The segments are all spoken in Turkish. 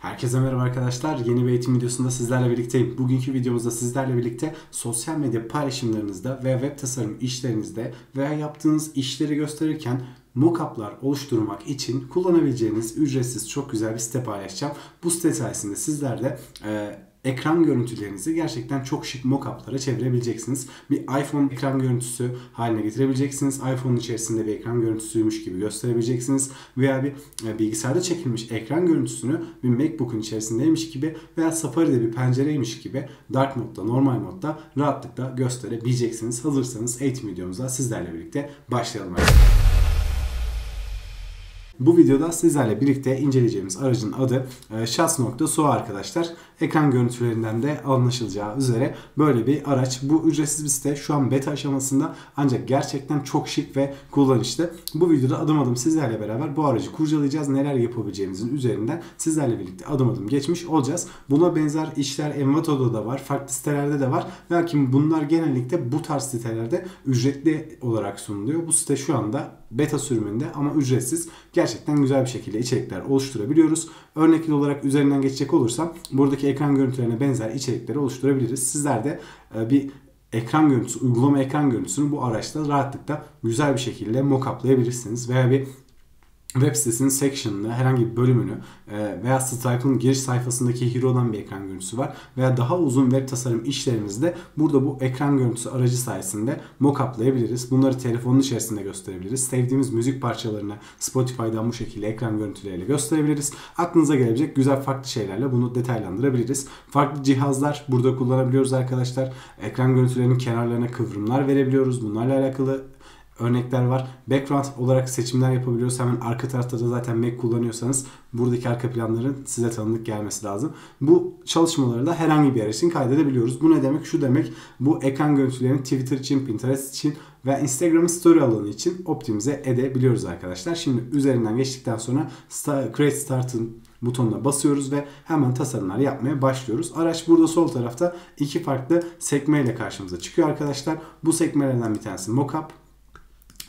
Herkese merhaba arkadaşlar. Yeni bir eğitim videosunda sizlerle birlikteyim. Bugünkü videomuzda sizlerle birlikte sosyal medya paylaşımlarınızda veya web tasarım işlerinizde veya yaptığınız işleri gösterirken mockup'lar oluşturmak için kullanabileceğiniz ücretsiz çok güzel bir site paylaşacağım. Bu site sayesinde sizler de ekran görüntülerinizi gerçekten çok şık mockup'lara çevirebileceksiniz. Bir iPhone ekran görüntüsü haline getirebileceksiniz. iPhone'un içerisinde bir ekran görüntüsüymüş gibi gösterebileceksiniz. Veya bir bilgisayarda çekilmiş ekran görüntüsünü bir MacBook'un içerisindeymiş gibi veya Safari'de bir pencereymiş gibi dark modda, normal modda rahatlıkla gösterebileceksiniz. Hazırsanız eğitim videomuza sizlerle birlikte başlayalım. Bu videoda sizlerle birlikte inceleyeceğimiz aracın adı Shots.so arkadaşlar. Ekran görüntülerinden de anlaşılacağı üzere böyle bir araç. Bu ücretsiz bir site, şu an beta aşamasında ancak gerçekten çok şık ve kullanışlı. Bu videoda adım adım sizlerle beraber bu aracı kurcalayacağız. Neler yapabileceğimizin üzerinden sizlerle birlikte adım adım geçmiş olacağız. Buna benzer işler Envato'da da var, farklı sitelerde de var. Lakin bunlar genellikle bu tarz sitelerde ücretli olarak sunuluyor. Bu site şu anda beta sürümünde ama ücretsiz. Gerçekten güzel bir şekilde içerikler oluşturabiliyoruz. Örnekli olarak üzerinden geçecek olursam buradaki ekran görüntülerine benzer içerikleri oluşturabiliriz. Sizler de bir ekran görüntüsü, uygulama ekran görüntüsünü bu araçla rahatlıkla güzel bir şekilde mockuplayabilirsiniz. Veya bir web sitesinin section'ını, herhangi bir bölümünü veya Stripe'ın giriş sayfasındaki hero'dan bir ekran görüntüsü var. Veya daha uzun web tasarım işlerimizde burada bu ekran görüntüsü aracı sayesinde mockuplayabiliriz. Bunları telefonun içerisinde gösterebiliriz. Sevdiğimiz müzik parçalarını Spotify'dan bu şekilde ekran görüntüleriyle gösterebiliriz. Aklınıza gelebilecek güzel farklı şeylerle bunu detaylandırabiliriz. Farklı cihazlar burada kullanabiliyoruz arkadaşlar. Ekran görüntülerinin kenarlarına kıvrımlar verebiliyoruz. Bunlarla alakalı örnekler var. Background olarak seçimler yapabiliyoruz. Hemen arka tarafta da zaten Mac kullanıyorsanız buradaki arka planların size tanıdık gelmesi lazım. Bu çalışmaları da herhangi bir yer için kaydedebiliyoruz. Bu ne demek? Şu demek, bu ekran görüntülerini Twitter için, Pinterest için ve Instagram'ın story alanı için optimize edebiliyoruz arkadaşlar. Şimdi üzerinden geçtikten sonra Create Start'ın butonuna basıyoruz ve hemen tasarımlar yapmaya başlıyoruz. Araç burada sol tarafta iki farklı sekmeyle karşımıza çıkıyor arkadaşlar. Bu sekmelerden bir tanesi mockup.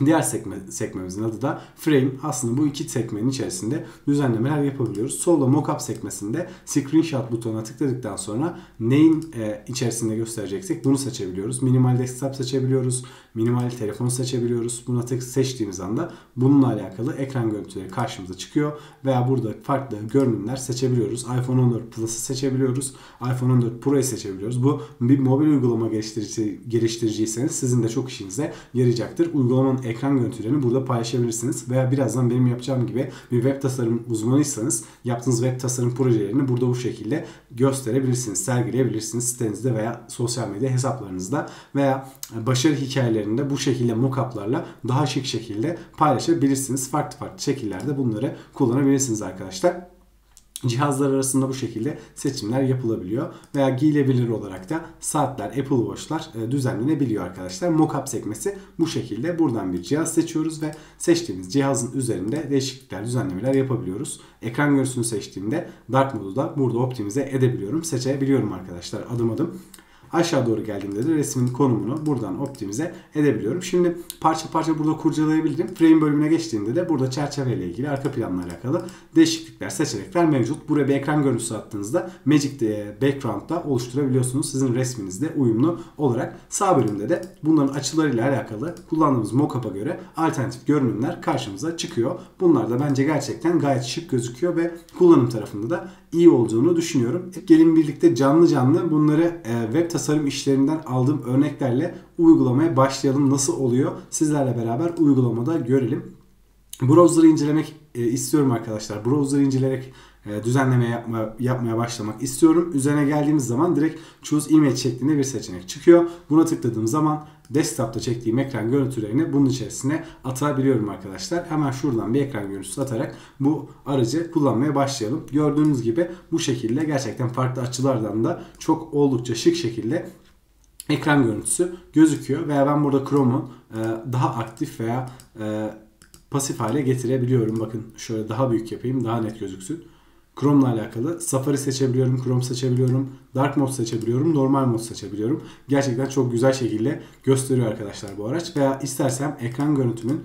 Diğer sekmemizin adı da frame. Aslında bu iki sekmenin içerisinde düzenlemeler yapabiliyoruz. Solda mockup sekmesinde screenshot butonuna tıkladıktan sonra neyin içerisinde göstereceksek bunu seçebiliyoruz. Minimal desktop seçebiliyoruz. Minimal telefon seçebiliyoruz. Buna tık seçtiğimiz anda bununla alakalı ekran görüntüleri karşımıza çıkıyor. Veya burada farklı görünümler seçebiliyoruz. iPhone 14 Plus'ı seçebiliyoruz. iPhone 14 Pro'yu seçebiliyoruz. Bu bir mobil uygulama geliştiriciyseniz sizin de çok işinize yarayacaktır. Uygulamanın ekran görüntülerini burada paylaşabilirsiniz. Veya birazdan benim yapacağım gibi bir web tasarım uzmanıysanız yaptığınız web tasarım projelerini burada bu şekilde gösterebilirsiniz, sergileyebilirsiniz sitenizde veya sosyal medya hesaplarınızda veya başarı hikayelerini de bu şekilde mockup'larla daha şık şekilde paylaşabilirsiniz. Farklı farklı şekillerde bunları kullanabilirsiniz arkadaşlar. Cihazlar arasında bu şekilde seçimler yapılabiliyor veya giyilebilir olarak da saatler, Apple Watch'lar düzenlenebiliyor arkadaşlar. Mockup sekmesi bu şekilde. Buradan bir cihaz seçiyoruz ve seçtiğimiz cihazın üzerinde değişiklikler, düzenlemeler yapabiliyoruz. Ekran görüntüsünü seçtiğimde dark modu da burada optimize edebiliyorum, seçebiliyorum arkadaşlar adım adım. Aşağı doğru geldiğimde de resmin konumunu buradan optimize edebiliyorum. Şimdi parça parça burada kurcalayabilirim. Frame bölümüne geçtiğimde de burada çerçeveyle ilgili, arka planla alakalı değişiklikler, seçenekler mevcut. Buraya bir ekran görüntüsü attığınızda Magic Background'da oluşturabiliyorsunuz. Sizin resminizle uyumlu olarak. Sağ bölümde de bunların açılarıyla alakalı kullandığımız mockup'a göre alternatif görünümler karşımıza çıkıyor. Bunlar da bence gerçekten gayet şık gözüküyor ve kullanım tarafında da iyi olduğunu düşünüyorum. Gelin birlikte canlı canlı bunları web tasarım işlerinden aldığım örneklerle uygulamaya başlayalım. Nasıl oluyor? Sizlerle beraber uygulamada görelim. Browser'ı incelemek istiyorum arkadaşlar. Browser'ı inceleyerek düzenleme yapmaya başlamak istiyorum. Üzerine geldiğimiz zaman direkt Choose Image şeklinde bir seçenek çıkıyor. Buna tıkladığım zaman desktop'ta çektiğim ekran görüntülerini bunun içerisine atabiliyorum arkadaşlar. Hemen şuradan bir ekran görüntüsü atarak bu aracı kullanmaya başlayalım. Gördüğünüz gibi bu şekilde gerçekten farklı açılardan da çok oldukça şık şekilde ekran görüntüsü gözüküyor. Veya ben burada Chrome'u daha aktif veya pasif hale getirebiliyorum. Bakın şöyle daha büyük yapayım, daha net gözüksün. Chrome'la alakalı Safari seçebiliyorum, Chrome seçebiliyorum, Dark Mode seçebiliyorum, Normal Mode seçebiliyorum. Gerçekten çok güzel şekilde gösteriyor arkadaşlar bu araç. Veya istersem ekran görüntümün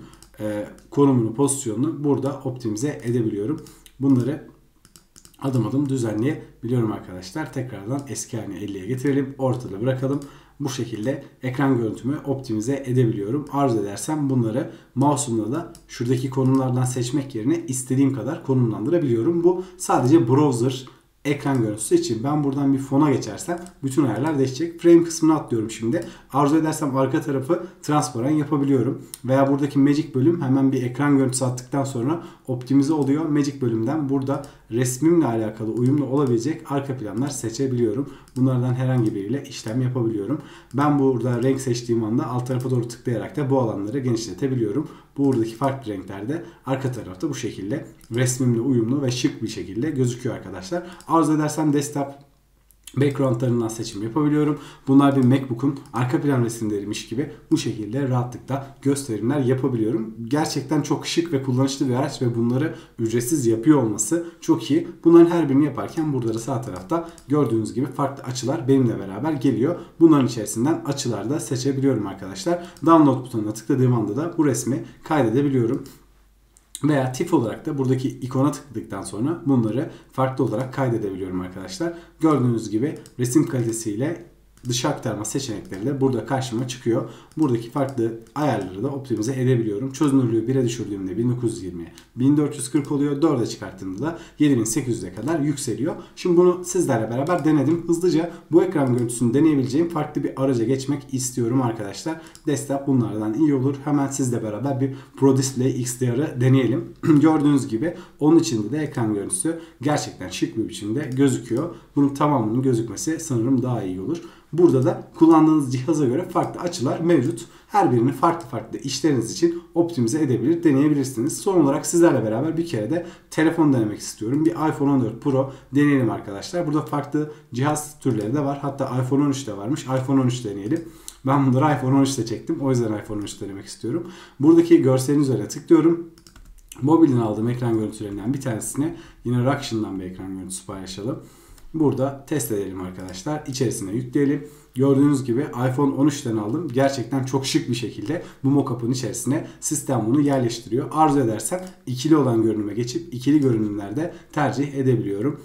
konumunu, pozisyonunu burada optimize edebiliyorum. Bunları adım adım düzenleyebiliyorum arkadaşlar. Tekrardan eski haline 50'ye getirelim. Ortada bırakalım. Bu şekilde ekran görüntümü optimize edebiliyorum. Arzu edersem bunları mouse'umla da şuradaki konumlardan seçmek yerine istediğim kadar konumlandırabiliyorum. Bu sadece browser ekran görüntüsü için. Ben buradan bir fona geçersem bütün ayarlar değişecek. Frame kısmına atlıyorum şimdi. Arzu edersem arka tarafı transparan yapabiliyorum. Veya buradaki Magic bölüm hemen bir ekran görüntüsü attıktan sonra optimize oluyor. Magic bölümden burada resmimle alakalı uyumlu olabilecek arka planlar seçebiliyorum. Bunlardan herhangi biriyle işlem yapabiliyorum. Ben burada renk seçtiğim anda alt tarafa doğru tıklayarak da bu alanları genişletebiliyorum. Buradaki farklı renklerde arka tarafta bu şekilde resmimle uyumlu ve şık bir şekilde gözüküyor arkadaşlar. Arzu edersem desktop backgroundlarından seçim yapabiliyorum. Bunlar bir MacBook'un arka plan resimleriymiş gibi bu şekilde rahatlıkla gösterimler yapabiliyorum. Gerçekten çok şık ve kullanışlı bir araç ve bunları ücretsiz yapıyor olması çok iyi. Bunların her birini yaparken burada da sağ tarafta gördüğünüz gibi farklı açılar benimle beraber geliyor. Bunların içerisinden açılar da seçebiliyorum arkadaşlar. Download butonuna tıkladığım anda da bu resmi kaydedebiliyorum. Veya tif olarak da buradaki ikona tıkladıktan sonra bunları farklı olarak kaydedebiliyorum arkadaşlar. Gördüğünüz gibi resim kalitesiyle dışa aktarma seçenekleri de burada karşıma çıkıyor. Buradaki farklı ayarları da optimize edebiliyorum. Çözünürlüğü 1'e düşürdüğümde 1920'ye 1440 oluyor. 4'e çıkarttığımda da 7800'e kadar yükseliyor. Şimdi bunu sizlerle beraber denedim. Hızlıca bu ekran görüntüsünü deneyebileceğim farklı bir araca geçmek istiyorum arkadaşlar. Desktop bunlardan iyi olur. Hemen sizle beraber bir Pro Display XDR'ı deneyelim. Gördüğünüz gibi onun içinde de ekran görüntüsü gerçekten şık bir biçimde gözüküyor. Bunun tamamının gözükmesi sanırım daha iyi olur. Burada da kullandığınız cihaza göre farklı açılar mevcut. Her birini farklı farklı işleriniz için optimize edebilir, deneyebilirsiniz. Son olarak sizlerle beraber bir kere de telefon denemek istiyorum. Bir iPhone 14 Pro deneyelim arkadaşlar. Burada farklı cihaz türleri de var. Hatta iPhone 13 de varmış. iPhone 13 deneyelim. Ben bunları iPhone 13'te çektim. O yüzden iPhone 13 denemek istiyorum. Buradaki görselin üzerine tıklıyorum. Mobilden aldığım ekran görüntülerinden bir tanesine yine Ruction'dan bir ekran görüntüsü paylaşalım. Burada test edelim arkadaşlar. İçerisine yükleyelim. Gördüğünüz gibi iPhone 13'ten aldım. Gerçekten çok şık bir şekilde bu mockup'ın içerisine sistem bunu yerleştiriyor. Arzu edersem ikili olan görünüme geçip ikili görünümlerde tercih edebiliyorum.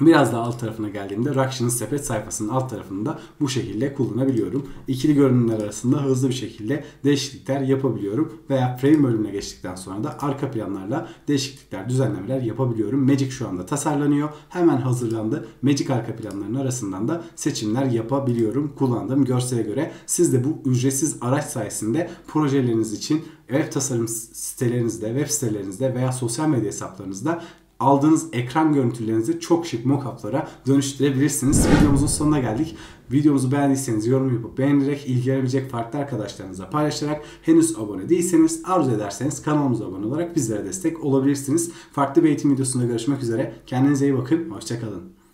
Biraz daha alt tarafına geldiğimde Ruction'ın sepet sayfasının alt tarafını da bu şekilde kullanabiliyorum. İkili görünümler arasında hızlı bir şekilde değişiklikler yapabiliyorum. Veya frame bölümüne geçtikten sonra da arka planlarla değişiklikler, düzenlemeler yapabiliyorum. Magic şu anda tasarlanıyor. Hemen hazırlandı. Magic arka planlarının arasından da seçimler yapabiliyorum. Kullandığım görsele göre siz de bu ücretsiz araç sayesinde projeleriniz için web tasarım sitelerinizde, web sitelerinizde veya sosyal medya hesaplarınızda aldığınız ekran görüntülerinizi çok şık mockup'lara dönüştürebilirsiniz. Videomuzun sonuna geldik. Videomuzu beğendiyseniz yorum yapıp beğenerek, ilgilenebilecek farklı arkadaşlarınızla paylaşarak, henüz abone değilseniz, arzu ederseniz kanalımıza abone olarak bizlere destek olabilirsiniz. Farklı bir eğitim videosunda görüşmek üzere. Kendinize iyi bakın. Hoşça kalın.